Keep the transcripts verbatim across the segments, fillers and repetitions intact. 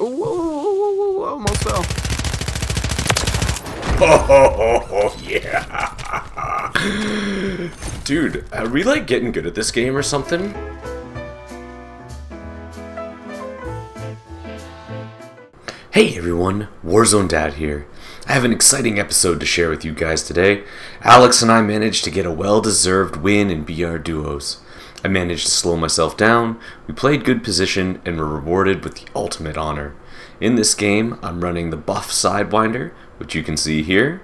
Whoa, whoa, whoa, whoa, whoa, almost fell. Oh, yeah. Dude, are we like getting good at this game or something? Hey everyone, Warzone Dad here. I have an exciting episode to share with you guys today. Alex and I managed to get a well-deserved win in B R Duos. I managed to slow myself down, we played good position, and were rewarded with the ultimate honor. In this game, I'm running the buff sidewinder, which you can see here,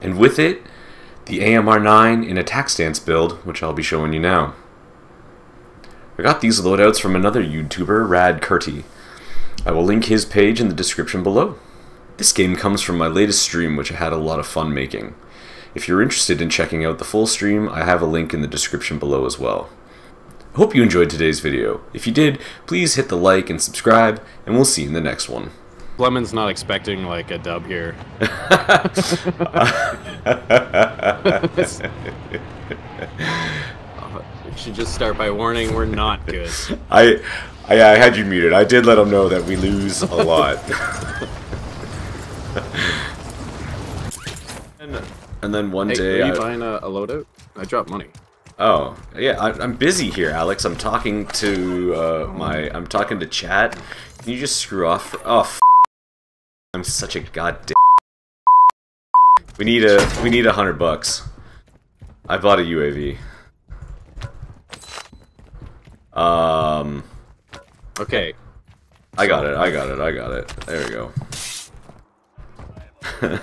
and with it, the A M R nine in attack stance build, which I'll be showing you now. I got these loadouts from another YouTuber, Radkerty. I will link his page in the description below. This game comes from my latest stream, which I had a lot of fun making. If you're interested in checking out the full stream, I have a link in the description below as well. I hope you enjoyed today's video. If you did, please hit the like and subscribe, and we'll see you in the next one. Lemon's not expecting, like, a dub here. We should just start by warning, we're not good. I, I, I had you muted. I did let them know that we lose a lot. And then one hey, day, are you I... buying a, a loadout? I dropped money. Oh yeah, I, I'm busy here, Alex. I'm talking to uh, my, I'm talking to chat. Can you just screw off? For... Oh, f I'm such a goddamn. We need a, we need a hundred bucks. I bought a U A V. Um. Okay. I got it. I got it. I got it. There we go.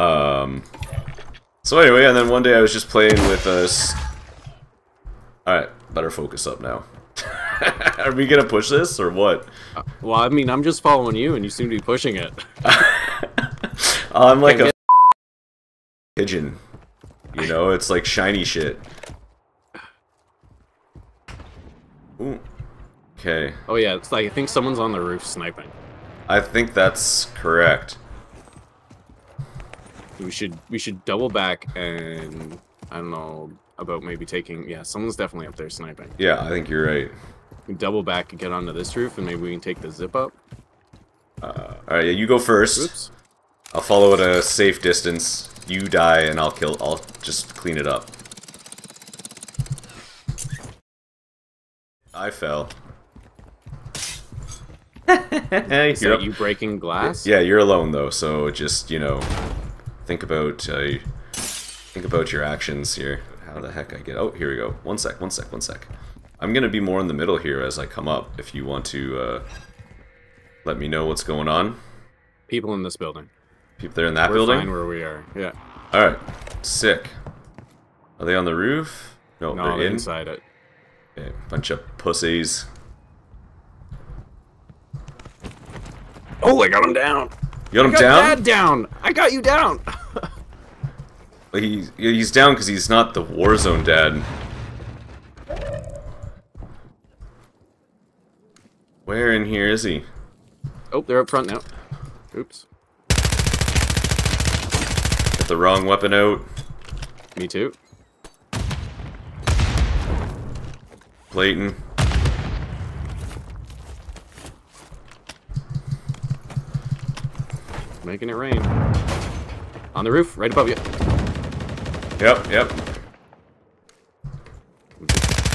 Um, so anyway, and then one day I was just playing with us. Alright, better focus up now. Are we gonna push this, or what? Uh, well, I mean, I'm just following you, and you seem to be pushing it. I'm like a pigeon. You know, it's like shiny shit. Ooh. Okay. Oh yeah, it's like, I think someone's on the roof sniping. I think that's correct. We should we should double back and I don't know about maybe taking yeah someone's definitely up there sniping. Yeah, I think you're right. We double back and get onto this roof and maybe we can take the zip up. Uh, all right, yeah, you go first. Oops. I'll follow at a safe distance. You die and I'll kill. I'll just clean it up. I fell. Is that you breaking glass? Yeah, you're alone though, so just you know. Think about, uh, think about your actions here. How the heck I get? Oh, here we go. One sec, one sec, one sec. I'm gonna be more in the middle here as I come up. If you want to, uh, let me know what's going on. People in this building. People there in that We're building. Fine where we are. Yeah. All right. Sick. Are they on the roof? No, no they're, they're in. inside it. Okay, bunch of pussies. Oh, I got him down. You got him I got down? Dad down! I got you down! he, he's down because he's not the Warzone Dad. Where in here is he? Oh, they're up front now. Oops. Got the wrong weapon out. Me too. Clayton. Making it rain. On the roof, right above you. Yep, yep.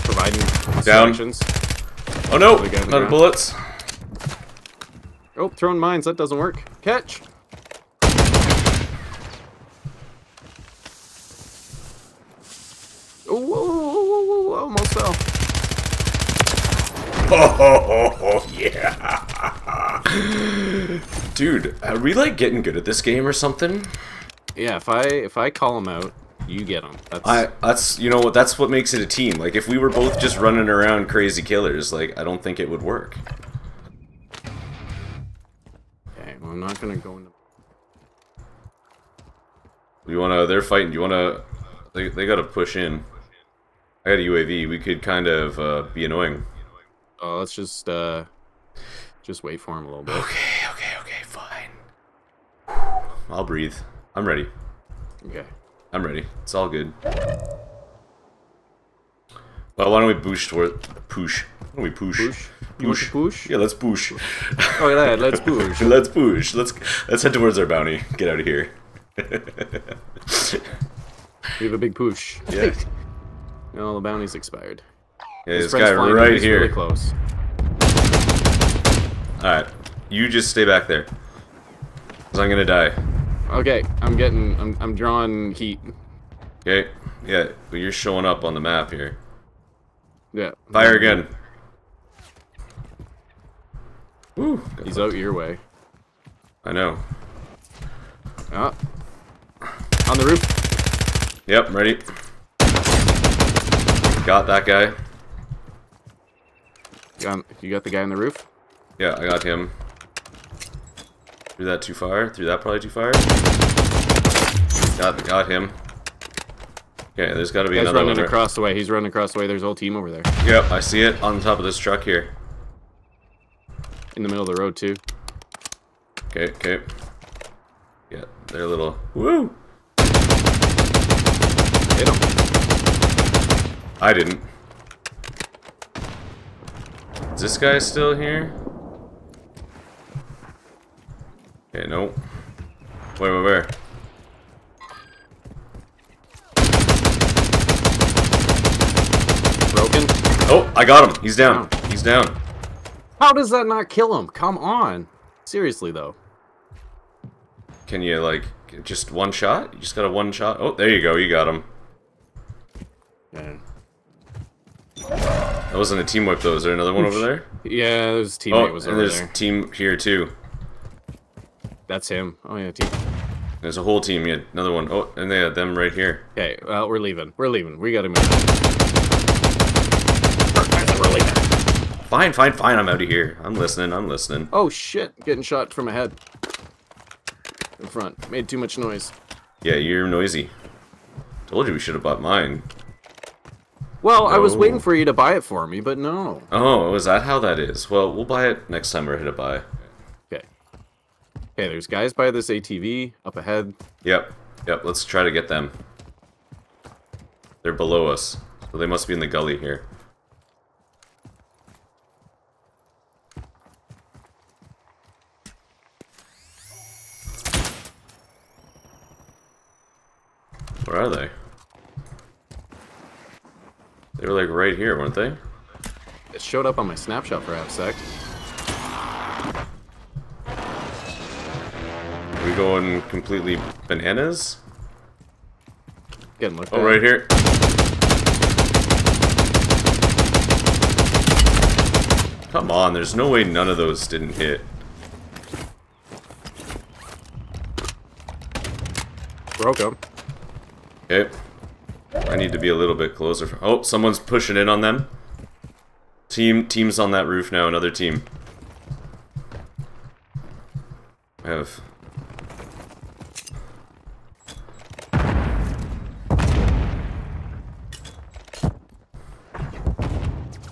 Providing down. Solutions. Oh no! Another bullets. Oh, throwing mines, that doesn't work. Catch! Oh, whoa, whoa, whoa, whoa, whoa, almost fell. Oh, yeah! Dude, are we like getting good at this game or something? Yeah, if I if I call them out, you get them. That's I that's you know what that's what makes it a team. Like if we were both just running around crazy killers, like I don't think it would work. Okay, well I'm not gonna go into. You wanna? They're fighting. You wanna? They they gotta push in. I got a U A V. We could kind of uh, be annoying. Oh, let's just uh, just wait for him a little bit. Okay. Okay. I'll breathe. I'm ready. Okay. I'm ready. It's all good. Well, why don't we push toward push? Why don't we push? Push. Push. Push. Yeah, let's push. Oh yeah, let's push. Let's push. Let's let's head towards our bounty. Get out of here. We have a big push. Yeah. No, the bounty's expired. Yeah, this guy right here. Really close. All right, you just stay back there, cause I'm gonna die. Okay, I'm getting, I'm, I'm drawing heat. Okay, yeah, but you're showing up on the map here. Yeah. Fire again. Woo. He's out your way. I know. Ah. On the roof. Yep, ready. Got that guy. You got, you got the guy on the roof? Yeah, I got him. Threw that too far. Threw that probably too far. Got, got him. Okay, there's got to be another one. He's running across the way. He's running across the way. There's a whole team over there. Yep, I see it on top of this truck here. In the middle of the road, too. Okay, okay. Yeah, they're a little... Woo! Hit him. I didn't. Is this guy still here? Okay, nope. Wait, wait, where? Broken. Oh, I got him. He's down. Oh. He's down. How does that not kill him? Come on. Seriously, though. Can you, like, just one shot? You just got a one shot? Oh, there you go. You got him. Man. That wasn't a team wipe, though. Is there another one over there? Yeah, there's a teammate oh, was over there. Oh, and there's a team here, too. That's him. Oh, yeah, team. There's a whole team. Yeah, another one. Oh, and they had them right here. Okay, well, we're leaving. We're leaving. We gotta move. We're leaving. Fine, fine, fine. I'm out of here. I'm listening. I'm listening. Oh, shit. Getting shot from ahead. In front. Made too much noise. Yeah, you're noisy. Told you we should have bought mine. Well, oh. I was waiting for you to buy it for me, but no. Oh, is that how that is? Well, we'll buy it next time we're hit a buy. Okay. Okay, there's guys by this A T V up ahead. Yep. Yep, let's try to get them. They're below us. So they must be in the gully here. Where are they? They were like right here, weren't they? It showed up on my snapshot for half a sec. Are we going completely bananas? Getting looked at. Oh, right here. Come on, there's no way none of those didn't hit. Broke him. Okay. I need to be a little bit closer. For oh, someone's pushing in on them. Team, team's on that roof now. Another team. I have.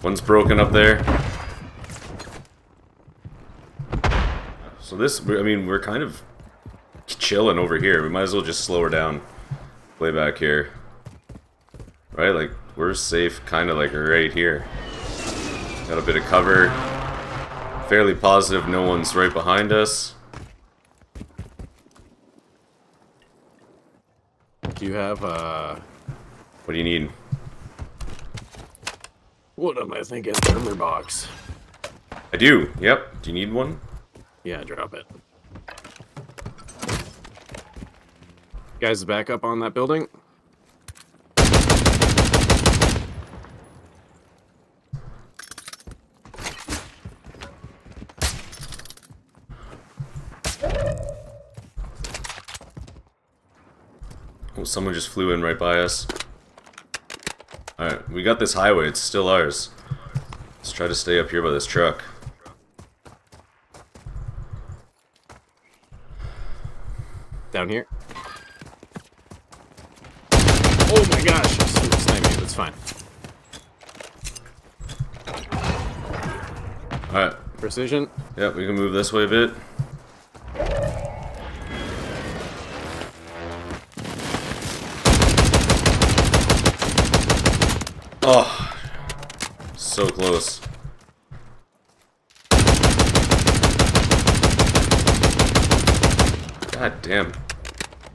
One's broken up there. So this, I mean, we're kind of chilling over here. We might as well just slow her down. Play back here. Right, like, we're safe, kind of like right here. Got a bit of cover. Fairly positive no one's right behind us. Do you have, uh... What do you need? What am I thinking? Armor box. I do, yep. Do you need one? Yeah, drop it. Guys, back up on that building. Someone just flew in right by us. Alright, we got this highway. It's still ours. Let's try to stay up here by this truck. Down here. Oh my gosh! Sniping. That's fine. Alright. Precision. Yep, we can move this way a bit. Oh, so close. God damn.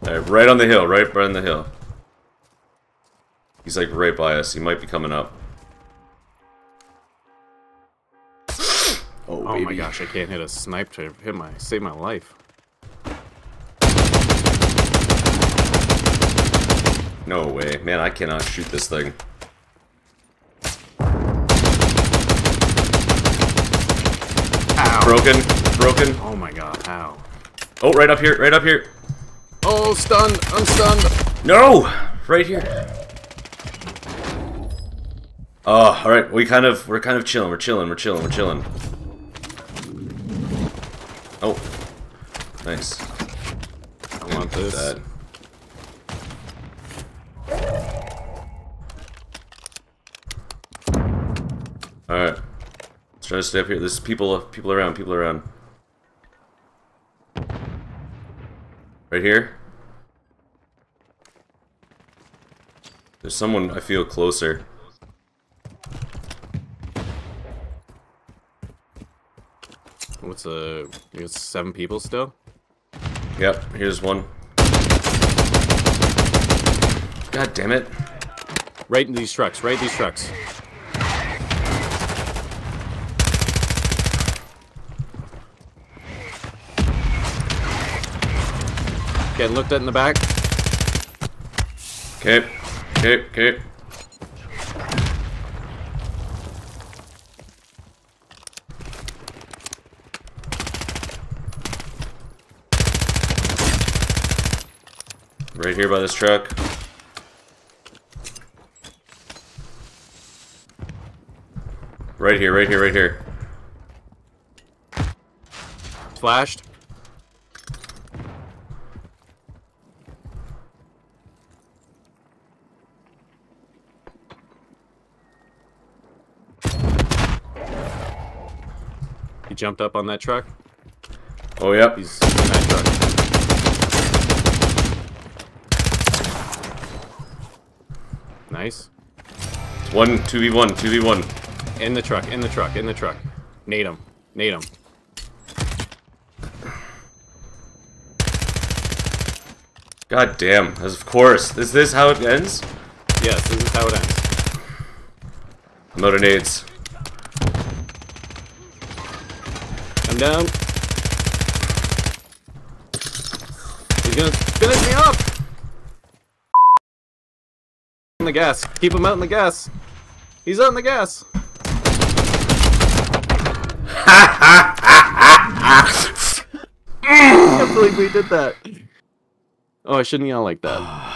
Alright, right on the hill, right, right on the hill. He's like right by us. He might be coming up. Oh, oh baby. My gosh, I can't hit a snipe to hit my save my life. No way. Man, I cannot shoot this thing. Ow. Broken. Broken. Oh my god, how? Oh, right up here, right up here. Oh, stunned. I'm stunned. No! Right here. Oh, alright, we kind of, we're kind of chilling, we're chilling, we're chilling, we're chilling. Oh. Nice. I want this. That. Alright. Let's try to stay up here. There's people people around, people around. Right here. There's someone I feel closer. What's a uh, seven people still? Yep, here's one. God damn it. Right in these trucks, right in these trucks. Getting looked at in the back. Okay, okay, okay. Right here by this truck. Right here, right here, right here. Flashed. Jumped up on that truck. Oh, yep. He's in that truck. Nice. One, two v one, two v one. In the truck, in the truck, in the truck. Nade him. Nade him. God damn. Of course. Is this how it ends? Yes, this is how it ends. I'm out of nades. Down. He's gonna finish me up. In the gas. Keep him out in the gas. He's out in the gas. I can't believe we did that. Oh, I shouldn't yell like that.